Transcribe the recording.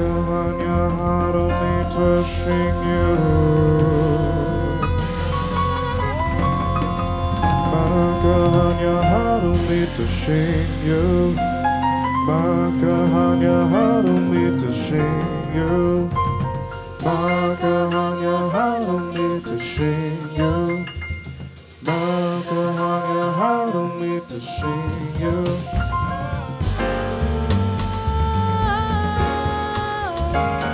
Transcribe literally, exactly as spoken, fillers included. on your heart, only touching you. Marker on your heart, only touching you. Marker on your heart, only touching you. Marker on your heart, only touching you. Marker on your heart, only touching you. Bye.